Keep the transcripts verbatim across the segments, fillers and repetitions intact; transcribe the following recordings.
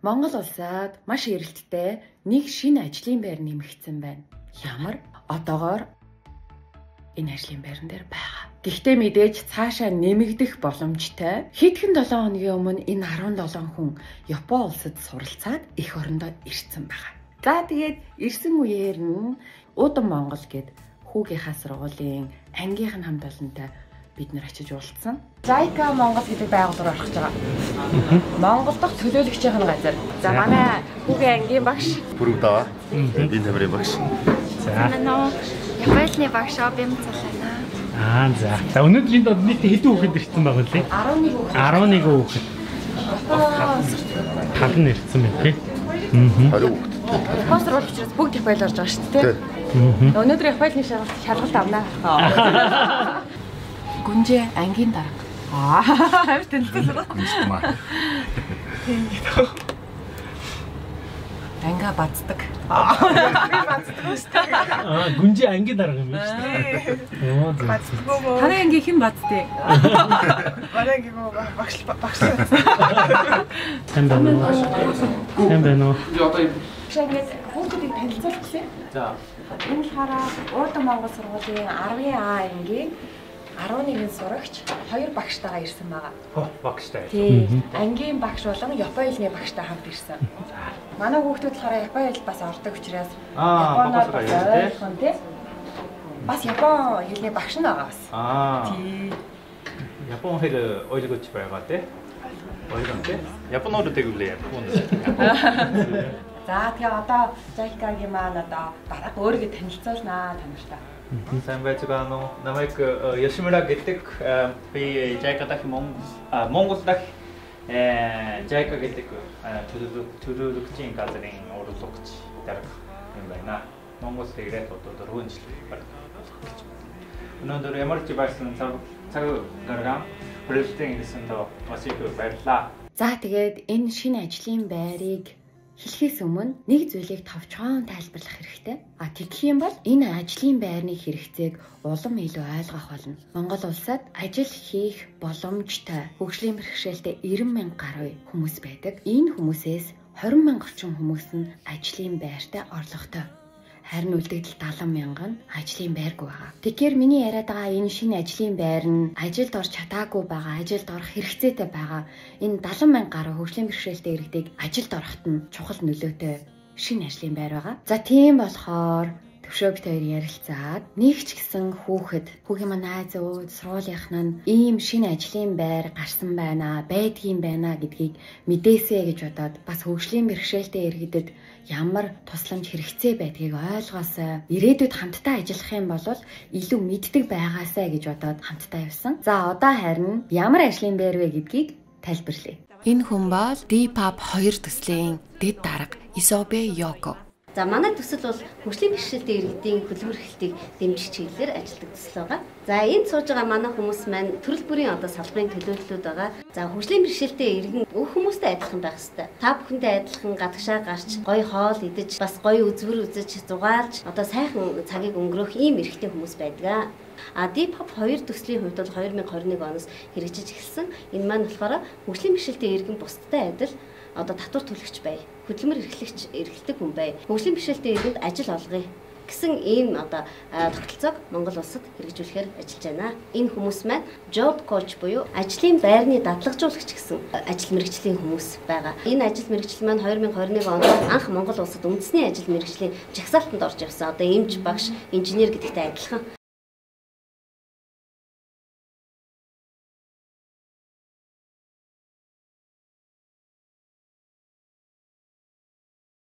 Монгол улсад маш эрэлттэй нэг шинэ ажлын байр нэмэгдсэн байна. Ямар одоогоор энэ ажлын байрн дээр байгаа. Гэхдээ мэдээж цаашаа нэмэгдэх боломжтой. Хэдхэн долоо хоногийн өмнө энэ арван долоо хүн Япон улсад суралцаад эх орондоо ирсэн байгаа. За тэгээд ирсэн үеэр нь Удан Монгол гээд хүүгийнхаа сургуулийн ангийнх нь хамт олонтой бид нэр очиж уулзсан. JICA Монгол гэдэг байгууллага орох гэж байгаа. Монгол дахь төлөөлөгчийн газар. За манай хүүгийн ангийн багш. Бүрэг даваа. Эдийн тамирын багш. За манай Японы багш Обим Цалана. Аа за. За өнөөдөр энд нийт хэдэн хүүхэд ирсэн байгаа вэ? арван нэг хүүхэд. Хатан ирсэн байна тий. Харин хүүхэд. Хосрол учраас бүгд их баялж байгаа шүү дээ тий. Өнөөдөр Японы шалгалт авнаа. Гүнжээ ангийн дарга. Аа, амар тэлцэлээ. Анга бацдаг. Аа, гүнжээ ангийн дарга юм биш үү? Оо, бацдаг уу? Таны ангийн хэн бацдээ? Манай ангийн багш багш. Тэмбэн уу? Тэмбэн уу? Шинэ хүүхдүүдийг танилцуулчихлаа. За. Энэ хараа Уутан Монгол сургуулийн арван А ангийн арван нэгэн сурагч хоёр багштайгаа ирсэн байгаа. Оо, багштай. Тийм. Ангийн багш болон Японы хэлний багштай хамт ирсэн. Манай хүүхдүүд болохоор Японы хэл бас ордог учраас Японоор ойлгоно тийм. Бас Японы хэлний багш нь байгаа бас. Аа. Тийм. Японы хэл ойлгож байгаа тийм. Ойлгоно тийм. Японоор тэгвэл Японд. За, тэгээ одоо JICA-гийн маань одоо дараа өөрийгөө танилцуулнаа тамиртай. Сайн байцгаана уу. Намайг Яшимура гэдэг би JICA дахь Монгол дахь JICA гэдэг төлөөлөгчийн газрын урлагч дарга юм байна. Монгол хэлээр одоо дөрвөн жил байна. Өнөөдөр ямар ч байсан цаг гарган президент ирсэндээ бас их баярлаа. За тэгээд энэ шинэ ажлын байрыг хэлхээс өмнө нэг зүйлийг товчхон тайлбарлах хэрэгтэй. А тэгэх юм бол энэ ажлын байрны хэрэгцээг улам илүү ойлгох болно. Монгол улсад ажил хийх боломжтой хөгжлийн бэрхшээлтэй эрэн мянга гаруй хүмүүс байдаг. Энэ хүмүүсээс хорин мянга орчим хүмүүс нь ажлын байртай орлоготой. Харин үлдэгдэл далан мянга нь ажлын байргүй байгаа. Тэгэхээр миний яриад байгаа энэ шинэ ажлын байр нь ажилд орч чадаагүй байгаа, ажилд орох хэрэгцээтэй байгаа. Энэ далан мянга гаруй хөгжлийн бэрхшээлтэй иргэдэг ажилд орохт нь чухал нөлөөтэй шинэ ажлын байр байгаа. За тийм болохоор төвшөөг төр ярилцаад нэг ч гэсэн хүүхэд хүүгийн маань Ази ууд сургуулийнх нь ийм шинэ ажлын байр гарсан байна, байдгийн байна гэдгийг мэдээсэй гэж бодоод бас хөгжлийн бэрхшээлтэй иргэдэд ямар тусламж хэрэгцээ байдгийг ойлгоосаа ирээдүйд хамтдаа ажиллах юм бол илүү мэддэг байгаасаа гэж бодоод хамтдаа явсан. За одоо харин ямар ажлын байр вэ гэдгийг тайлбарлая. Энэ хүн бол Deep Hub хоёр төслийн дэд дарга Исобе Йоко. За манай төсөл бол хөгжлийн бэрхшээлтэй иргэдийн хөдөлмөр эрхлэлтийг дэмжих чиглэлээр ажилладаг төсөл байгаа. За энд сууж байгаа манай хүмүүс маань төрөл бүрийн одоо салбарын төлөөллөлүүд байгаа. За хөгжлийн бэрхшээлтэй иргэн бүх хүмүүстэй адилхан байх ёстой. Та бүхэндээ адилхан гадагшаа гарч гоё хоол идэж, бас гоё үзмэр үзэж, зугаалж, одоо сайхан цагийг өнгөрөөх ийм эрхтэй хүмүүс байдаг. А Deep Hub хоёр төслийн хувьд бол хоёр мянга двадцать один оноос хэрэгжиж эхэлсэн. Энэ маань болохоор хөгжлийн бэрхшээлтэй иргэн бусдтай адил одоо татвар төлөгч бай, хөдөлмөр эрхлэгч эрхэлдэг хүн бай, хөгжлийн бэрхшээлтэй иргэнд ажил олгоё гэсэн ийм одоо тогтолцоог Монгол улсад хэрэгжүүлэхээр ажиллаж байна. Энэ хүмүүс маань job coach буюу ажлын байрны дадлагжуулагч гэсэн ажил мэргэжлийн хүмүүс байгаа. Энэ ажил мэргэжил маань хоёр мянга двадцать один онд анх Монгол улсад үндэсний ажил мэргэжлийн жагсаалтанд орж ирсэн. Одоо эмч, багш, инженер гэдэгтэй адилхан.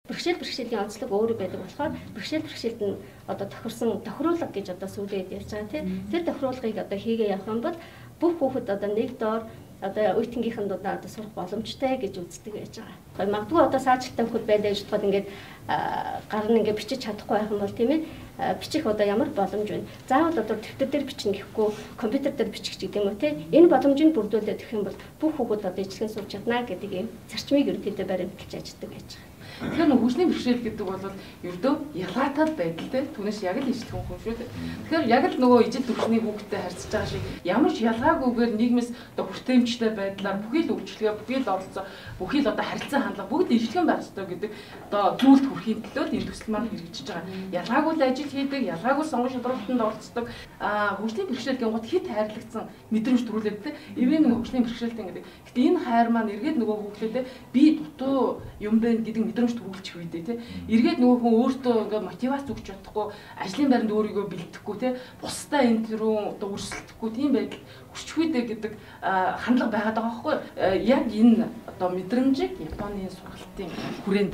Бэрхшээл бэрхшээлийн онцлог өөр байдаг болохоор бэрхшээл бэрхшээлд нь одоо тохирсон тохируулга гэж одоо сүүлийн үед ярьж байгаа тийм. Тэр тохируулгыг одоо хийгээ явах юм бол бүх хүүхэд одоо нэг доор одоо үеийнхийнхэн дуудаа одоо сурах боломжтой гэж үздэг байж байгаа. Магадгүй одоо саажилттай хүүхэд байдаг гэж бодоход ингээд гар нь ингээд бичиж чадахгүй байх юм бол тийм ээ бичих одоо ямар боломж байна. Заавал одоо дэвтэр дээр бичнэ гэхгүй компьютер дээр бичих гэдэг юм уу тийм. Энэ боломжийг бүрдүүлээд өгөх юм бол бүх хүүхэд одоо ижлэгэн сурч чадна гэдэг юм зарчмыг ерөнхийдөө баримтлж ажилладаг байж байгаа. Тэгэхээр нөх хүчний бэрхшээл гэдэг бол ердөө ялгаатай байдалтай түнэс яг л ижил хүн шүү дээ. Тэгэхээр яг л нөгөө ижил төрсний хүүхдтэй харьцаж байгаа шиг ямар ч ялгаагүйгээр нийгэмс одоо бүртээмжтэй байдлаар бүхий л өвчлөгээ, бүхий л оролцоо, бүхий л одоо харилцан хандлага бүгд ижилхэн байх ёстой гэдэг одоо зүйлд хүрэхийн төлөө энэ төсөл маань хэрэгжиж байгаа. Ялгаагүй л ажил хийдэг, ялгаагүй сонгон шийдвэртэн оролцдог. Аа хүчний бэрхшээл гэнгүүт хит хайрлагдсан мэдрэмж төрүүлээд тэ эвэн нөгөө хүчний бэрхшээлтэй гэдэг. Гэтэ энэ хайр маань эргээд нөгөө хүүхдэд би дутуу юм байна гэдэг мэдрэмж төрүүлчих үйдээ тэ. Эргээд нөгөө хүн өөртөө ингээд мотивац өгч чадахгүй, ажлын байранд өөрийгөө бэлтгэхгүй тэ. Бусдаа энэ төрөө одоо өрсөлдөхгүй тийм байдал хүрчих үйдээ гэдэг хандлага байгаад байгаа байхгүй. Яг энэ одоо мэдрэмжийг Японы сургалтын хүрээнд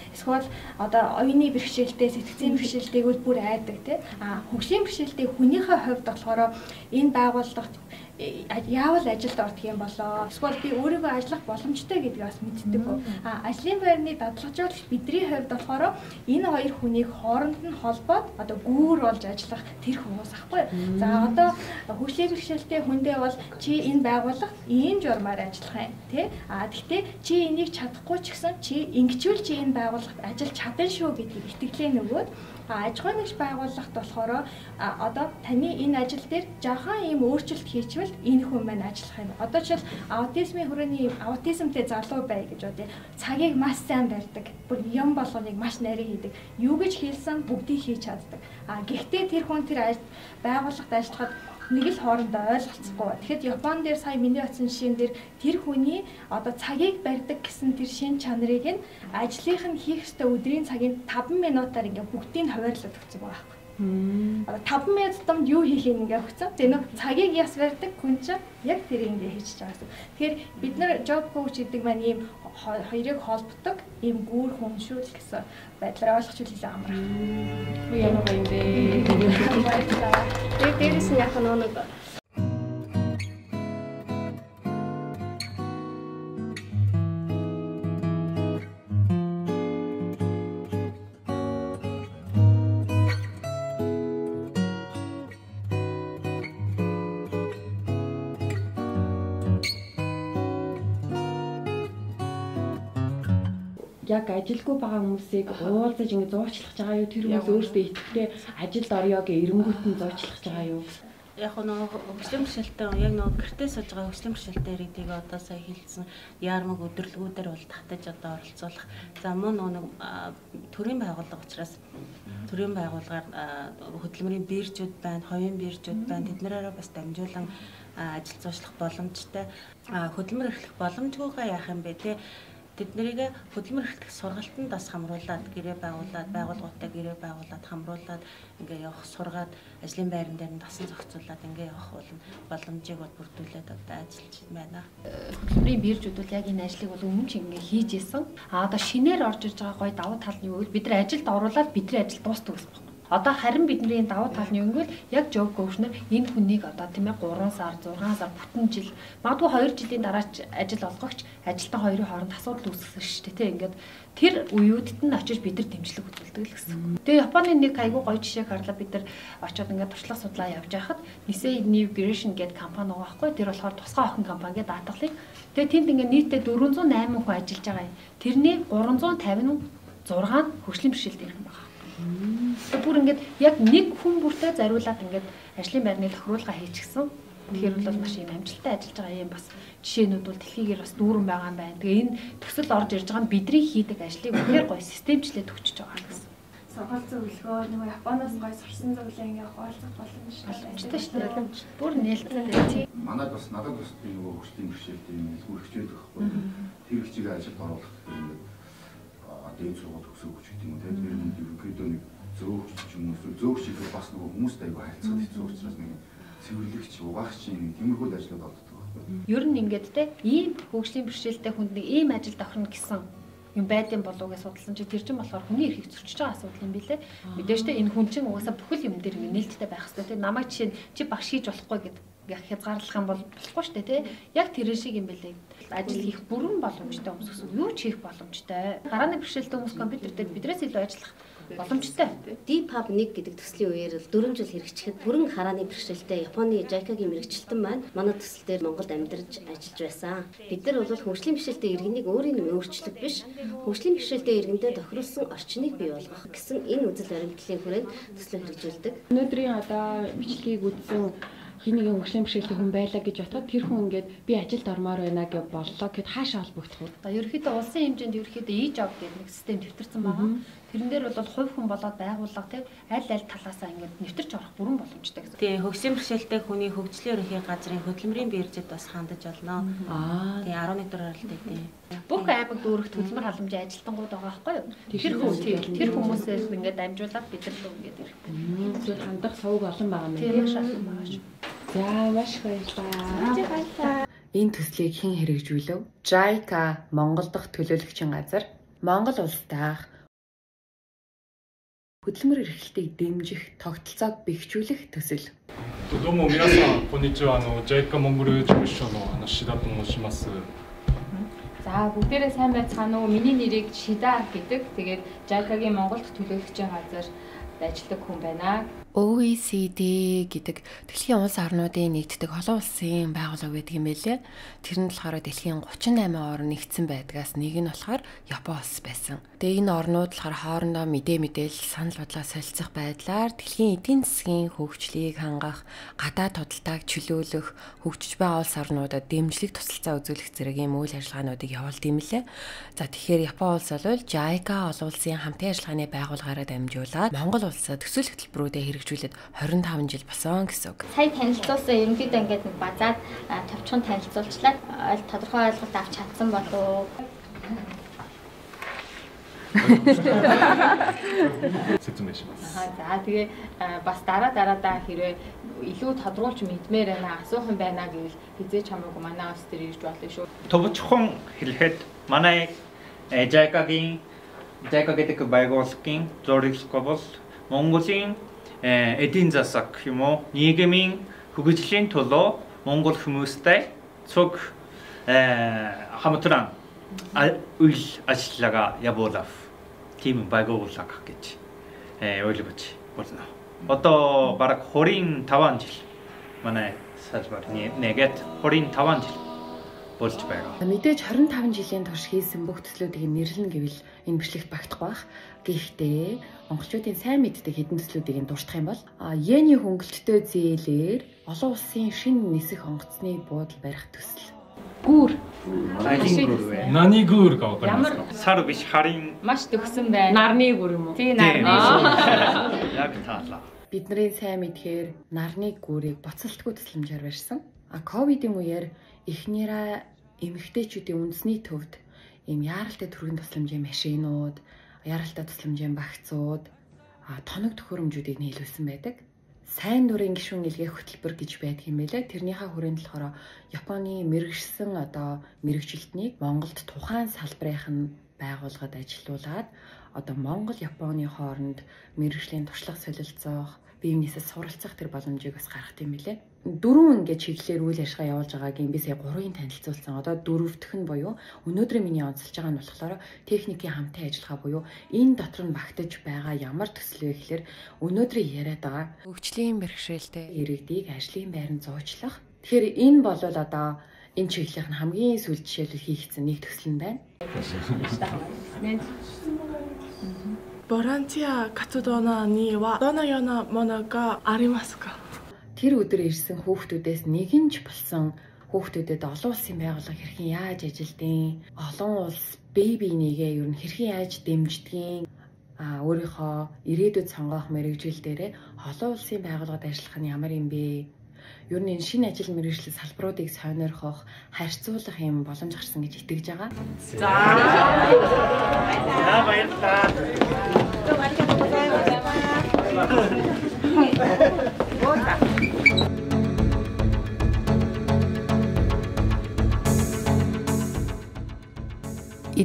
Эсвэл одоо оюуны бэрхшээлтэй, сэтгцийн бэрхшээлтэйг бүр айдаг тий. Аа хүчлийн бэрхшээлтэй хүнийхээ хувьд болохоор энэ байгууллагт яавал ажилд ордох юм болоо. Эсвэл би өөрийгөө ажиллах боломжтой гэдгийг бас мэддэг. Аа ажлын байрны дадлагч бидний хувьд болохоор энэ хоёр хүнийг хооронд нь холбоод одоо гүүр болж ажиллах тэр хүмүүс ахгүй. За одоо хүчлийн бэрхшээлтэй хүндээ бол чи энэ байгууллага ийм журмаар ажиллах юм тий. Аа гэхдээ чи энийг чадахгүй ч гэсэн чи ингэвэл чи энэ байгууллагт ажиллаж чадна шүү гэдгийг итгэлээ нөгөөд аж ахуйн нэгж байгууллагт болохоор одоо таны энэ ажил дээр жоохон ийм өөрчлөлт хийчихвэл энэ хүн маань ажиллах юм. Одоо жишээл аутизмын хүрээний аутизмтэй залуу бай гэж үү. Цагийг маш сайн барьдаг. Бүр юм болгоныг маш нарийн хийдэг. Юу гэж хэлсэн бүгдийг хийж чаддаг. А гэхдээ тэр хүн тэр байгууллагт ажиллахад нэг л хоорондоо ойлголцохгүй. Тэгэхэд Японд дээр сая миний оцсон жишээн дээр тэр хүний одоо цагийг барьдаг гэсэн тэр шин чанарыг нь ажлынх нь хийх ёстой өдрийн цагийн таван минутаар ингээ бүгдийг нь хуваарлаад өгсөн байгаа байхгүй. Одоо таван минут дотор юу хийх юм ингээ өгсөн. Тэгээ нэг цагийг яс барьдаг хүн чинь яг тэр ингээ хийж чагаасан. Тэгэхээр бид нар job coach гэдэг маань ийм хоёрыг холбогддог ийм гүүр хүн шүү л гэсэн байдлаар ойлгож хэлээ амрах. Үгүй ямар юм бэ? Тэгээд дээрээс нь яг нэг яг ажилгүй байгаа хүмүүсийг уулзаж ингэ зурчлах байгаа юу? Тэр хүмүүс өөрсдөө итгэвтэй ажилд орё гэ эрэнгүүт нь зурчлах байгаа юу? Яг нөгөө хөшлийн бэрхшээлтэй яг нөгөө гэртээ сууж байгаа хөшлийн бэрхшээлтэй иргэдийг одоо сая хэлсэн яармаг өдөрлгүүдээр бол татаж одоо оролцуулах. За мөн нөгөө төрийн байгууллага учраас төрийн байгууллагаар хөдөлмөрийн биржүүд байна, хоёрын биржүүд байна. Тэднээрээ бас дамжуулан ажил зуршлах боломжтой. Хөдөлмөр эрхлэх боломжгүйгээ яах юм бэ те? Тэд нэрийг хөдөлмөр эрхлэх сургалтанд бас хамруулад гэрээ байгуулад, байгууллагатай гэрээ байгуулад, хамруулад ингээ явах сургаад ажлын байран дээр нь тасан зохицуулаад ингээ явах боломжийг бол бүрдүүлээд одоо ажиллаж байна. Хөдөлмөрийн биржүүд бол яг энэ ажлыг бол өмнө нь ингээ хийж исэн. А одоо шинээр орж ирж байгаа гой давуу тал нь юу вэ? Бид нар ажилд оруулаад бидний ажил дуустдаг гэсэн. Одоо харин бидний давуу тал нь өнгөл яг job coach-нар энэ хүнийг одоо тийм ээ гурван сар, сар, бүтэн жил, магадгүй хоёр жилийн дараач ажил олгогч ажилтан хоёрын хооронд асуудал үүссэн шүү дээ. Тэ ингээд тэр үеүдд нь очиж бид нар дэмжлэг үзүүлдэг л гэсэн. Тэгээ Японы нэг айгүй гоё жишээ харлаа бид нар очиод ингээд туршлага судлаа явж байхад Nisei New Generation гэдэг компани байгаа байхгүй. Тэр болохоор тусгай охин компанигээ даатгалыг. Тэгээ тэнд ингээд нийтдээ дөрвөн зуун найман хүн ажиллаж байгаа юм. Тэрний гурван зуун тавин зургаан хөшлийн бэрхшээлтэй ирэх юм байна. Бүр ингээд яг нэг хүн бүртээ зариулаад ингээд ажлын байрны тохируулга хийчихсэн. Тэгэхээр бол маш их амжилттай ажиллаж байгаа юм бас жишээнүүд бол дэлхийгээр бас дүүрэн байгаа юм байна. Тэгээ энэ төсөл орж ирж байгаа нь бидний хийдэг ажлыг үнээр гоё системчлээд өгчөж байгаа гэсэн. Сургалт зөвлөгөө нэг Японоос гоё сурсан зөвлөгөө ингээд хуваалцах боломжтой шүү дээ. Бүр нээлттэй. Манайд бас надад бас нэг хөшлийн бэрхшээлтэй юм илүүрчээд байхгүй. Тэр хичээг ажилд оруулах гэдэг энэ сургалт төсөв гэж гэдэг юм. Тэр нь ерөнхийдөө нэг зөөгч юм уу? Зөөгч их бас нэг хүмүүстэй аяга харилцаад хэцүү учраас нэг цэвэрлэгч, угаагч нэг тиймэрхүү ажлууд болдог байхгүй юу? Ер нь ингээд те ийм хөгжлийн бэрхшээлтэй хүнд нэг ийм ажил тохирно гэсэн юм байд юм болов гэж судалсан чи тэр чинь болохоор хүний эрхийг зөрчиж байгаа асуудал юм билээ. Мэдээж тэ энэ хүн чинь угаасаа бүхэл юм дээр нээлттэй байх хэрэгтэй. Намайг чинь чи багш хийж болохгүй гэдэг хязгаарлах юм бол болохгүй шүү дээ тий. Яг тэр шиг юм билээ. Ажил хийх бүрэн боломжтой хүмүүс гэсэн юу ч хийх боломжтой. Гарааны бэрхшээлтэй хүмүүс компьютер дээр бидрээс илүү ажиллах боломжтой. Deep Hub one гэдэг төслийн үеэр дөрвөн жил хэрэгжихэд бүрэн харааны бэрхшээлтэй Японы JICA-гийн мэрэгчлэн маань манай төсөл дээр Монголд амьдарч ажиллаж байсан. Бид нар бол хөгжлийн бэрхшээлтэй иргэнийг өөрийн нь өөрчлөх биш, хөгжлийн бэрхшээлтэй иргэндээ тохирсон орчныг бий болгох гэсэн энэ үзэл баримтлалын хүрээнд төсөл хэрэгжүүлдэг. Өнөөдрийн одоо бичлэгийг үзсэн хинийгийн хөгжлийн бэрхшээлтэй хүн байлаа гэж бодоод тэр хүн ингээд би ажилд ормоор байна гэж боллоо гэд хаашаа холбогдох вэ? Одоо ерөөхдөө улсын хэмжээнд ерөөхдөө ижоб гэдэг нэг систем төвтөрсөн байгаа. Тэрэн дээр бол хувь хүн болоод байгууллага тийм аль аль талаасаа ингээд нэвтэрч орох бүрэн боломжтой гэсэн. Тийм хөгжлийн бэрхшээлтэй хүний хөгжлийн өрхийн газрын хөдөлмөрийн биржид бас хандаж болно. Аа тийм eleven дугаар аралтай тийм. Бүх аймаг дүүрэх төлмөр халамжийн ажилтнууд байгаа байхгүй юу? Тэр хүмүүс тэр хүмүүсээс ингээд дамжуулаад бид нар л ингээд ирэх юм. Зүгээр хандах сувг олон байгаа юм. Тийм маш олон байгаа шүү. За маш баярлалаа. Энэ төслийг хэн хэрэгжүүлв? JICA Монгол дахь төлөөлөгчийн газар Монгол улс дахь хөдөлмөр эрхлэлтийг дэмжих, тогтолцоог бэхжүүлэх төсөл. Дому миасан, конничива, JICA Монгол зөвшөөрөл анашида то мошимасу. За бүгдээрээ сайн байцгаана уу? Миний нэрийг Шида гэдэг. Тэгээд JICA-гийн Монголд төлөөлөгчийн газар ажилладаг хүн байна. O U I S E T гэдэг дэлхийн улс орнуудын нэгддэг олон улсын байгууллага байдаг юм байлээ. Тэр нь болохоор дэлхийн thirty-eight орн нэгдсэн байдгаас нэг нь болохоор Япон улс байсан. Тэгээ энэ орнууд болохоор хоорондоо мэдээ мэдээлэл санал бодлоо солилцох байдлаар дэлхийн эдийн засгийн хөгжлийг хангах, гадаад худалдааг чөлөөлөх, хөгжиж байгаа улс орнуудад дэмжлэг тусалцаа үзүүлэх зэрэг ийм үйл ажиллагаануудыг явуулдаг юм лээ. За тэгэхээр Япон улс бол JICA олон улсын хамтын ажиллагааны байгууллагаараа дамжуулаад Монгол улсад төсөөлөх хөтөлбөрүүдэд хэрэгжүүлээд twenty-five жил болсон гэсэн үг. Сая танилцуулсан ерөнхийдөө ингээд нэг базаад товчхон танилцуулчлаад тодорхой ойлголт авч чадсан болов. За тэгээ бас дараа дараадаа хэрвээ илүү тодруулж мэдмээр байна, асуух юм байна гэвэл хизээч хамаагүй манай улс төр ирж болно шүү. Төвчхон хэлэхэд манай JICA-гийн JICA гэдэг байгууллагын зорилго бол Монголын эдийн засаг хэмээн нийгмийн хөгжлийн төлөө Монгол хүмүүстэй цог хамтран үйл ажиллагаа явуулах тийм байгууллага гэж ойлгож байна. Одоо бараг twenty-five жил манай салбар нэгэд twenty-five жил болж байгаа. Мэдээж twenty-five жилийн турш хийсэн бүх төслүүдийг нэрлэн гэвэл энэ бичлэгт багтахгүй байх. Гэхдээ монголчуудын сайн мэддэг хэдэн төслүүдийг дурдах юм бол Е-ний хөнгөлөлттэй зээлээр олон улсын шинэ нисэх онгоцны буудал барих төсөл. Гүр. Наны гүр гэдэг. Ямар сар биш харин маш төгсөн байна. Нарны гүр юм уу? Тийм нарны. Яг таалаа. Бидний сайн мэдхээр нарны гүрийг буцалтгүй төсөлмжээр барьсан. А ковидын үеэр эхнийрээ эмэгтэйчүүдийн үндэсний төвд ийм яаралтай төргийн тусламжийн машинууд яралтай тусламжийн багцууд тоног төхөөрөмжүүдийг нийлүүлсэн байдаг. Сайн дурын гишүүн илгээх хөтөлбөр гэж байдаг юм байлаа. Тэрнийхээ хүрээнд болохоор Японы мэрэгжсэн одоо мэрэгжилтнийг Монголд тухайн салбарынхан байгууллагад ажилуулад одоо Монгол Японы хооронд мэрэгжлийн туршлага солилцох, биенээсээ суралцах тэр боломжийг бас гаргах юм билээ. Дөрөв ингээд чиглэлээр үйл ажиллагаа явуулж байгааг би сая three-ыг танилцуулсан. Одоо дөрөвдөх нь буюу өнөөдөр миний онцолж байгаа нь болохоор техникийн хамтын ажиллагаа буюу энэ дотор нь багтаж байгаа ямар төсөл вэ гэхээр өнөөдөр яриад байгаа хөгжлийн бэрхшээлтэй иргэдийг ажлын байранд зуучлах. Тэгэхээр энэ бол одоо энэ чиглэлийн хамгийн сүүл жишээлбэл хийгдсэн нэг төсөл нь байна. Борантиа катудона ни ва донаяна монока аримасу ка? Тэр өдөр ирсэн хүүхдүүдээс нэгэн ч болсон хүүхдүүдэд олон улсын байгууллага хэрхэн яаж ажилдیں۔ Олон улс бэбинийгээ ер нь хэрхэн яаж дэмждгийг а өөрийнхөө ирээдүйд сонгох мэргэжил дээрээ олон улсын байгууллагад ажиллах нь ямар юм бэ? Ер нь энэ шинэ ажил мэргэжлийн салбаруудыг сонирхох, харьцуулах юм боломж гарсан гэж итгэж байгаа. За баярлалаа.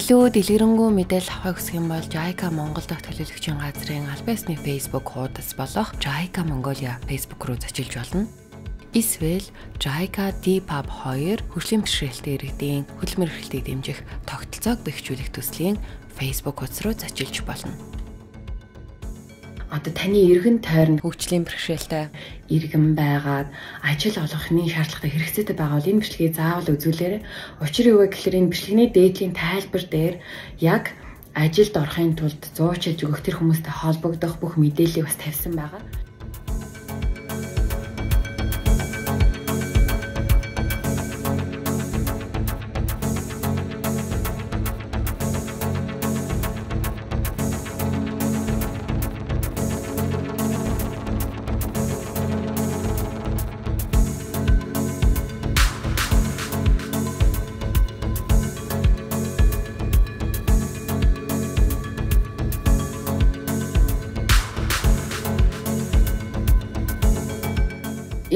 Илүү дэлгэрэнгүй мэдээлэл авахыг хүсэх юм бол JICA Монгол дахь төлөөлөгчийн газрын аль бисны Facebook хуудас болох JICA Mongolia Facebook руу зочилж болно. Эсвэл JICA Deep Hub two хөшлийн бэрхшээлтэй иргэдийн хөдөлмөр эрхлэлийг дэмжих тогтолцоог бэхжүүлэх төслийн Facebook хуудас руу зочилж болно. Одоо таны иргэн тойронд хөгжлийн бэрхшээлтэй иргэн байгаад ажил олохны шаардлагатай хэрэгцээтэй байгаа бол энэ бичлэгийг заавал үзүүлээрэй. Учир юу вэ гэхээр энэ бичлэгний дээдлийн тайлбар дээр яг ажилд орохын тулд зуучилж өгөх тэр хүмүүстэй холбогдох бүх мэдээллийг бас тавьсан байгаа.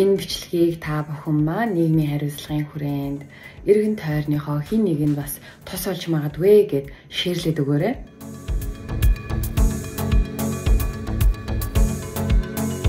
Энэ бичлэгийг та бүхэн маань нийгмийн хариуцлагын хүрээнд иргэн тойрныхоо хин нэг нь бас тус олж магадгүй гэд шеэрлээд өгөөрэй.